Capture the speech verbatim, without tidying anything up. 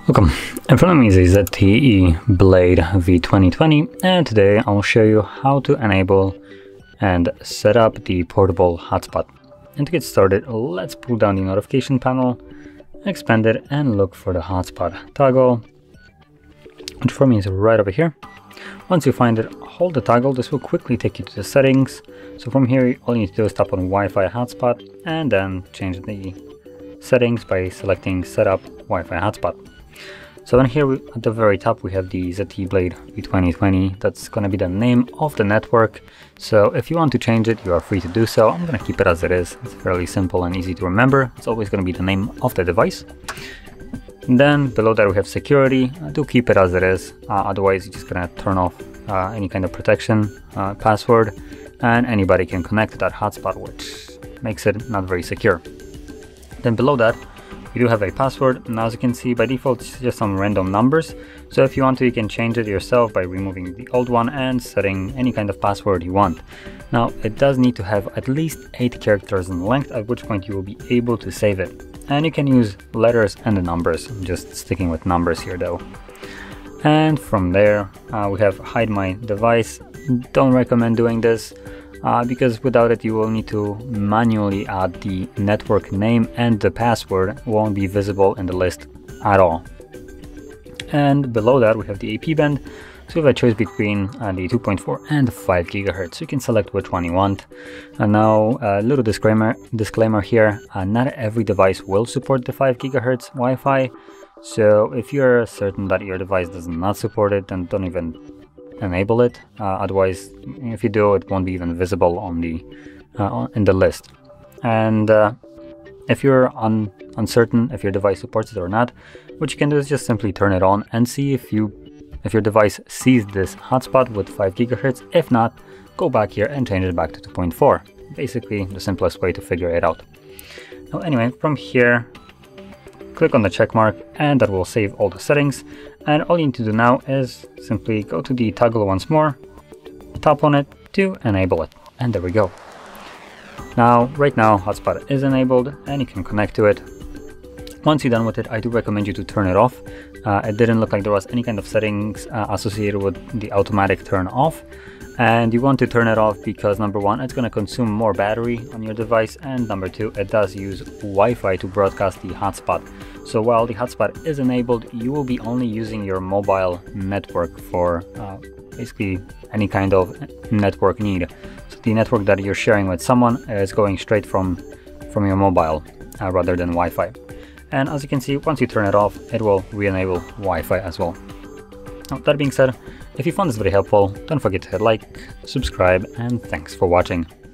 Welcome, in front of me is the Z T E Blade V twenty twenty, and today I'll show you how to enable and set up the portable hotspot. And to get started, let's pull down the notification panel, expand it, and look for the hotspot toggle, which for me is right over here. Once you find it, hold the toggle. This will quickly take you to the settings. So from here, all you need to do is tap on Wi-Fi hotspot and then change the settings by selecting Setup Wi-Fi hotspot. So then here we, at the very top, we have the Z T E Blade V twenty twenty. That's going to be the name of the network. So if you want to change it, you are free to do so. I'm going to keep it as it is. It's fairly simple and easy to remember. It's always going to be the name of the device. And then below that we have security. Uh, do keep it as it is, uh, otherwise you're just gonna turn off uh, any kind of protection uh, password, and anybody can connect to that hotspot, which makes it not very secure. Then below that we do have a password, and as you can see by default it's just some random numbers. So if you want to, you can change it yourself by removing the old one and setting any kind of password you want. Now it does need to have at least eight characters in length, at which point you will be able to save it. And you can use letters and the numbers. I'm just sticking with numbers here though. And from there uh, we have hide my device. Don't recommend doing this uh, because without it you will need to manually add the network name, and the password won't be visible in the list at all. And below that we have the A P band. So we have a choice between uh, the two point four and five gigahertz. So you can select which one you want. And now a uh, little disclaimer disclaimer here, uh, not every device will support the five gigahertz Wi-Fi. So if you're certain that your device does not support it, then don't even enable it. Uh, otherwise, if you do, it won't be even visible on the uh, in the list. And uh, if you're un uncertain if your device supports it or not, what you can do is just simply turn it on and see if you If your device sees this hotspot with five gigahertz, if not, go back here and change it back to two point four. Basically, the simplest way to figure it out. Now, anyway, from here, click on the check mark, and that will save all the settings. And all you need to do now is simply go to the toggle once more, tap on it to enable it, and there we go. Now, right now, hotspot is enabled, and you can connect to it. Once you're done with it, I do recommend you to turn it off. Uh, it didn't look like there was any kind of settings uh, associated with the automatic turn off. And you want to turn it off because number one, it's going to consume more battery on your device. And number two, it does use Wi-Fi to broadcast the hotspot. So while the hotspot is enabled, you will be only using your mobile network for uh, basically any kind of network need. So the network that you're sharing with someone is going straight from, from your mobile uh, rather than Wi-Fi. And as you can see, once you turn it off, it will re-enable Wi-Fi as well. Now, that being said, if you found this video helpful, don't forget to hit like, subscribe, and thanks for watching.